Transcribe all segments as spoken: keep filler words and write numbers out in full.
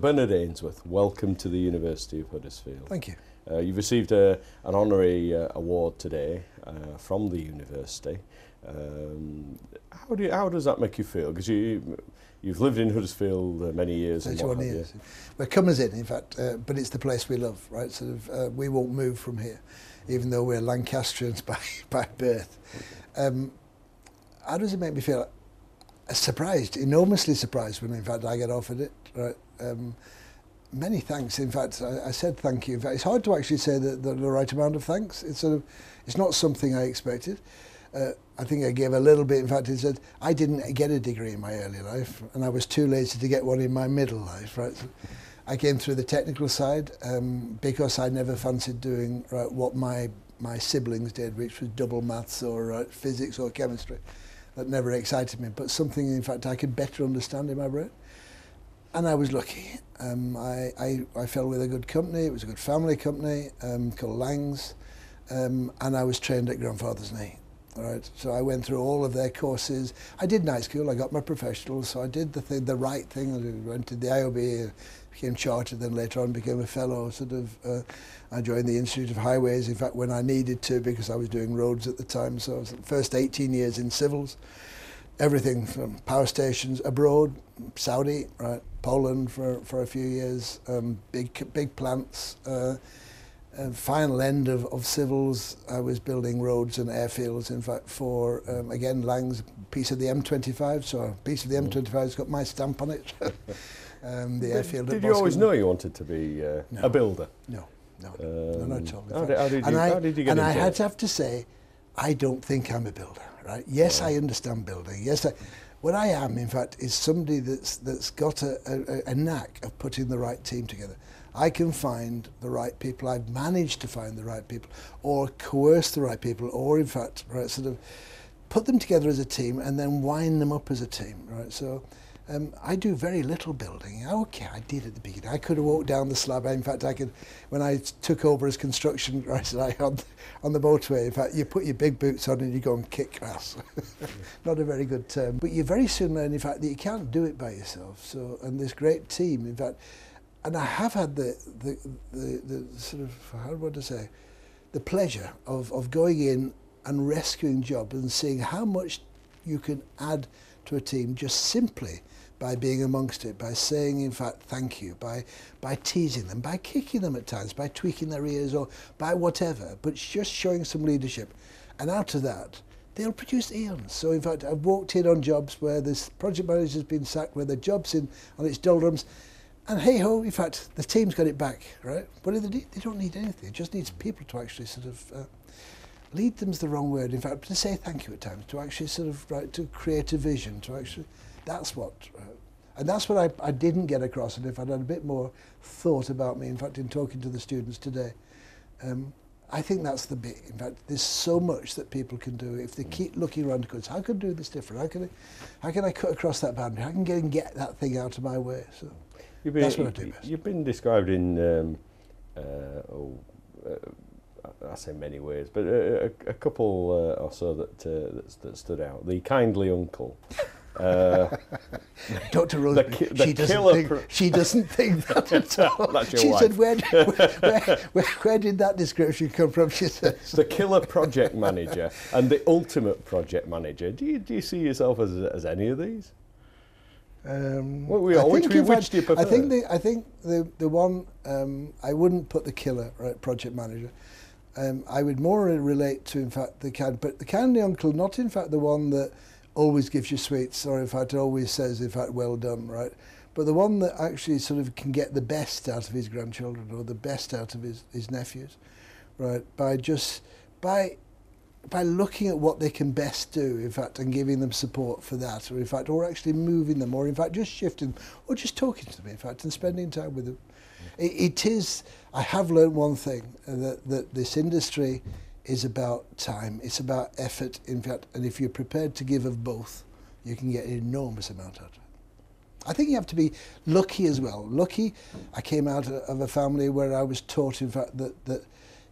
Bernard Ainsworth, welcome to the University of Huddersfield. Thank you. Uh, you've received a, an honorary uh, award today uh, from the university. Um, how do you, how does that make you feel? Because you you've lived in Huddersfield uh, many years. Thirty-one years. We're comers in, in fact, uh, but it's the place we love, right? Sort of, uh, we won't move from here, even though we're Lancastrians by by birth. Okay. Um, how does it make me feel? Surprised, enormously surprised when, in fact, I get offered it. Right. Um, many thanks. In fact, I, I said thank you. In fact, it's hard to actually say the, the, the right amount of thanks. It's sort of, it's not something I expected. Uh, I think I gave a little bit. In fact, it said I didn't get a degree in my early life, and I was too lazy to get one in my middle life. Right, so I came through the technical side um, because I never fancied doing right, what my my siblings did, which was double maths or uh, physics or chemistry. That never excited me, but something, in fact, I could better understand in my brain. And I was lucky. Um, I, I, I fell with a good company. It was a good family company um, called Laing's, um, and I was trained at grandfather's knee. All right, so I went through all of their courses. I did night school. I got my professional, so I did the thing, the right thing. I went to the I O B, became chartered, then later on became a fellow. Sort of, uh, I joined the Institute of Highways. In fact, when I needed to, because I was doing roads at the time. So I was the first eighteen years in civils. Everything from power stations abroad, Saudi, right, Poland for, for a few years, um, big big plants. Uh, and final end of, of civils, I was building roads and airfields, in fact, for, um, again, Laing's piece of the M twenty-five, so a piece of the M twenty-five has got my stamp on it. um, the did, airfield Did at you Boscombe. Always know you wanted to be uh, no. a builder? No, no, um, no, not at all. How did, how did you, I, how did you get and into And I had it? to have to say, I don't think I'm a builder. Right? Yes, right. I understand building. Yes, I, what I am, in fact, is somebody that's that's got a, a, a knack of putting the right team together. I can find the right people. I've managed to find the right people, or coerce the right people, or in fact, right, sort of put them together as a team and then wind them up as a team. Right? So um, I do very little building. Okay, I did at the beginning. I could have walked down the slab. In fact, I could, when I took over as construction, right, on the, on the motorway, in fact, you put your big boots on and you go and kick grass. Not a very good term. But you very soon learn, in fact, that you can't do it by yourself. So, and this great team, in fact, and I have had the, the, the, the sort of, how do I say, the pleasure of, of going in and rescuing jobs and seeing how much you can add to a team just simply by being amongst it, by saying, in fact, thank you, by, by teasing them, by kicking them at times, by tweaking their ears or by whatever, but just showing some leadership. And out of that, they'll produce eons. So, in fact, I've walked in on jobs where this project manager's been sacked, where the job's in on its doldrums, and hey-ho, in fact, the team's got it back, right? What do they need? They don't need anything. It just needs people to actually sort of... Uh, lead them's the wrong word, in fact, but to say thank you at times, to actually sort of, right, to create a vision, to actually... That's what... Uh, and that's what I, I didn't get across, and if I'd had a bit more thought about me, in fact, in talking to the students today, um, I think that's the bit. In fact, there's so much that people can do if they keep looking around the goods. How can I do this different? How can I, how can I cut across that boundary? How can I get, and get that thing out of my way? So... You've been, That's what I do best. You've been described in, um, uh, oh, uh, I say many ways, but a, a, a couple uh, or so that, uh, that that stood out. The kindly uncle, uh, Doctor Roseby. Ki she doesn't think she doesn't think that at all. That's your she wife. said, where, where, where, "Where did that description come from?" She says, "The killer project manager and the ultimate project manager." Do you do you see yourself as as any of these? Um, well, we are. I think, which, which had, do you prefer? I think the I think the the one um, I wouldn't put the killer right project manager. Um, I would more relate to in fact the kind, but the kindly uncle, not in fact the one that always gives you sweets or in fact always says in fact well done right, but the one that actually sort of can get the best out of his grandchildren or the best out of his his nephews, right? By just by. by looking at what they can best do, in fact, and giving them support for that, or in fact, or actually moving them, or in fact, just shifting, or just talking to them, in fact, and spending time with them. It, it is, I have learned one thing, uh, that, that this industry is about time, it's about effort, in fact, and if you're prepared to give of both, you can get an enormous amount out of it. I think you have to be lucky as well. Lucky, I came out of a family where I was taught, in fact, that, that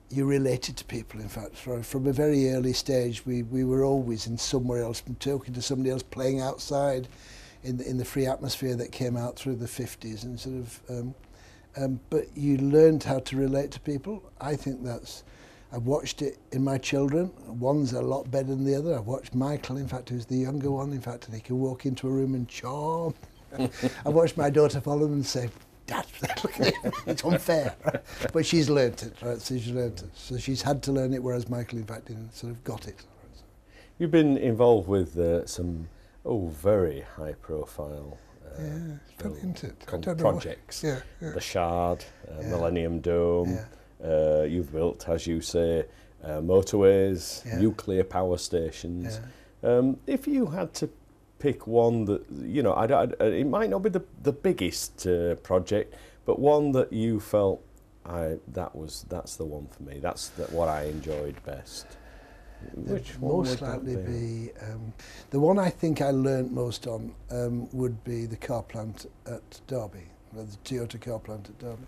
you're related to people, in fact. From a very early stage, we, we were always in somewhere else, talking to somebody else, playing outside. in the, in the free atmosphere that came out through the fifties, and sort of, um, um, but you learned how to relate to people. I think that's, I've watched it in my children. One's a lot better than the other. I've watched Michael, in fact, who's the younger one, in fact, and he can walk into a room and charm. I've watched my daughter follow him and say, Dad, it's unfair. Right? But she's learnt it, right? So she's learnt it. So she's had to learn it, whereas Michael, in fact, didn't sort of got it. You've been involved with uh, some, oh, very high-profile uh, yeah, brilliant, it. projects. Yeah, yeah. The Shard, uh, yeah. Millennium Dome. Yeah. Uh, you've built, as you say, uh, motorways, yeah. nuclear power stations. Yeah. Um, if you had to pick one that, you know, I'd, I'd, it might not be the, the biggest uh, project, but one that you felt, I, that was, that's the one for me, that's the, what I enjoyed best. Which one most likely be, be um, the one I think I learnt most on um, would be the car plant at Derby, the Toyota car plant at Derby.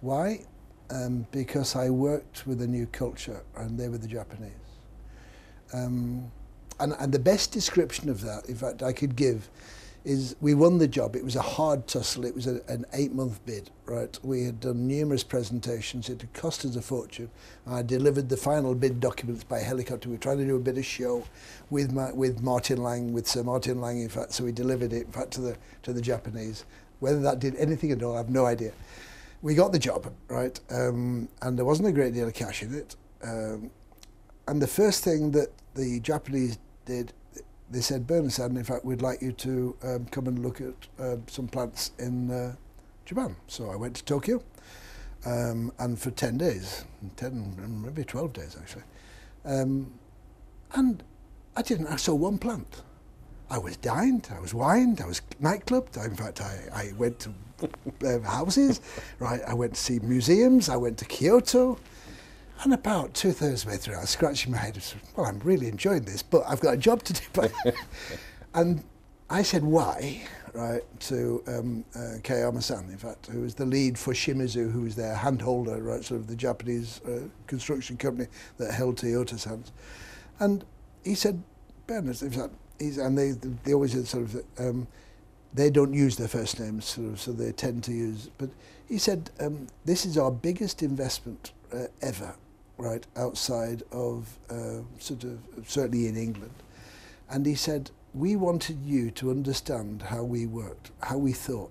Why? Um, because I worked with a new culture, and they were the Japanese. Um, and, and the best description of that, in fact, I could give is we won the job. It was a hard tussle. It was a, an eight-month bid, right? We had done numerous presentations. It had cost us a fortune. I delivered the final bid documents by helicopter. We were trying to do a bit of show with my, with Martin Laing, with Sir Martin Laing, in fact. So we delivered it, in fact, to the, to the Japanese. Whether that did anything at all, I have no idea. We got the job, right? Um, and there wasn't a great deal of cash in it. Um, and the first thing that the Japanese did, they said, Bernard, in fact, we'd like you to um, come and look at uh, some plants in uh, Japan. So I went to Tokyo, um, and for ten days, ten, maybe twelve days actually, um, and I didn't, I saw one plant. I was dined, I was wined, I was nightclubbed, in fact, I, I went to uh, houses, right, I went to see museums, I went to Kyoto. And about two-thirds of the way through, I was scratching my head and said, well, I'm really enjoying this, but I've got a job to do. And I said, why, right, to um, uh, Kei Ama-san, in fact, who was the lead for Shimizu, who was their handholder, right, sort of the Japanese uh, construction company that held Toyota's hands. And he said, Bernard, in fact, he's, and they, they always said sort of, um, they don't use their first names, sort of, so they tend to use, but he said, um, this is our biggest investment uh, ever, right, outside of, uh, sort of, certainly in England. And he said, we wanted you to understand how we worked, how we thought,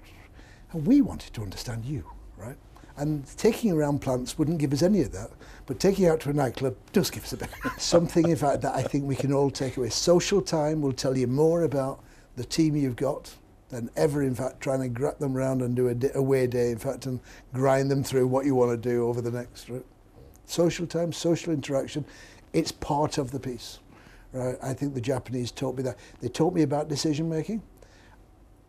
and we wanted to understand you, right? And taking around plants wouldn't give us any of that, but taking out to a nightclub does give us a bit. Something, in fact, that I think we can all take away. Social time will tell you more about the team you've got than ever, in fact, trying to grab them round and do a away day, in fact, and grind them through what you want to do over the next, right? Social time, social interaction, it's part of the piece. Right? I think the Japanese taught me that. They taught me about decision making.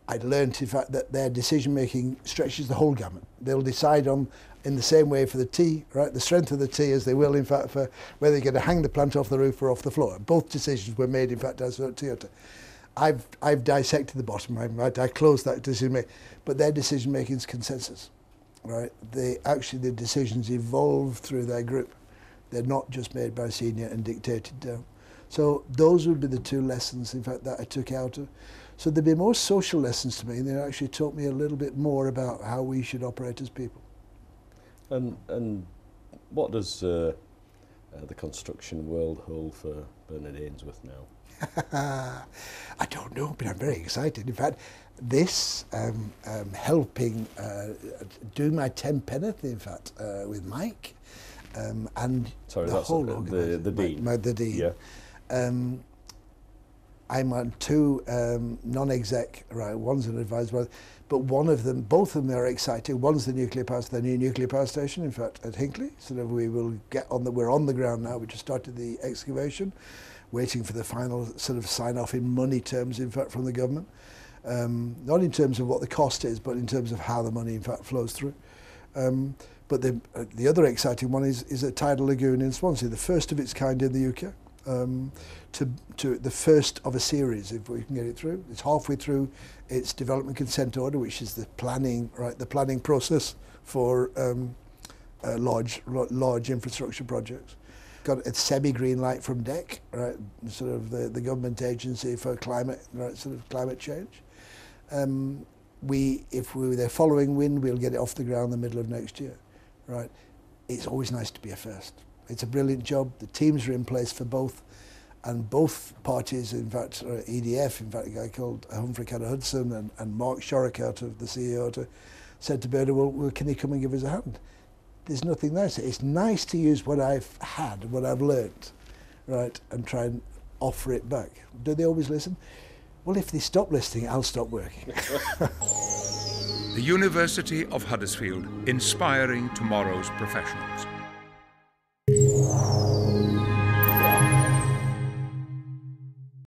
I learned, in fact, that their decision making stretches the whole gamut. They'll decide on, in the same way for the tea, right, the strength of the tea as they will, in fact, for whether you're going to hang the plant off the roof or off the floor. Both decisions were made, in fact, as at Toyota. I've, I've dissected the bottom, right? I closed that decision making, but their decision making is consensus. Right, they actually, the decisions evolve through their group. They're not just made by senior and dictated down. So those would be the two lessons, in fact, that I took out of. So there'd be more social lessons to me, and they actually taught me a little bit more about how we should operate as people. And, and what does uh, uh, the construction world hold for Bernard Ainsworth now? I don't know, but I'm very excited. In fact, this um, um, helping uh, do my ten penneth, in fact, uh, with Mike um, and Sorry, the whole a, the, the dean. My, my, the dean. Yeah. Um, I'm on two um, non-exec, right? One's an advisor, but one of them, both of them are exciting. One's the nuclear power, the new nuclear power station, in fact, at Hinkley. So that we will get on the. We're on the ground now. We just started the excavation, waiting for the final sort of sign off in money terms, in fact, from the government. Um, not in terms of what the cost is, but in terms of how the money, in fact, flows through. Um, but the, uh, the other exciting one is, is at Tidal Lagoon in Swansea, the first of its kind in the U K, um, to, to the first of a series, if we can get it through. It's halfway through its development consent order, which is the planning, right, the planning process for um, uh, large, large infrastructure projects. Got a semi-green light from D E C, right, sort of the, the government agency for climate, right, sort of climate change. um, we, if we were there following wind, we'll get it off the ground in the middle of next year, right? It's always nice to be a first. It's a brilliant job. The teams are in place for both, and both parties, in fact, or E D F, in fact, a guy called Humphrey Carter-Hudson and, and Mark Shorrock, out of the C E O, to, said to Bernard, well, well, can he come and give us a hand? There's nothing nicer. It's nice to use what I've had, what I've learnt, right, and try and offer it back. Do they always listen? Well, if they stop listening, I'll stop working. The University of Huddersfield, inspiring tomorrow's professionals.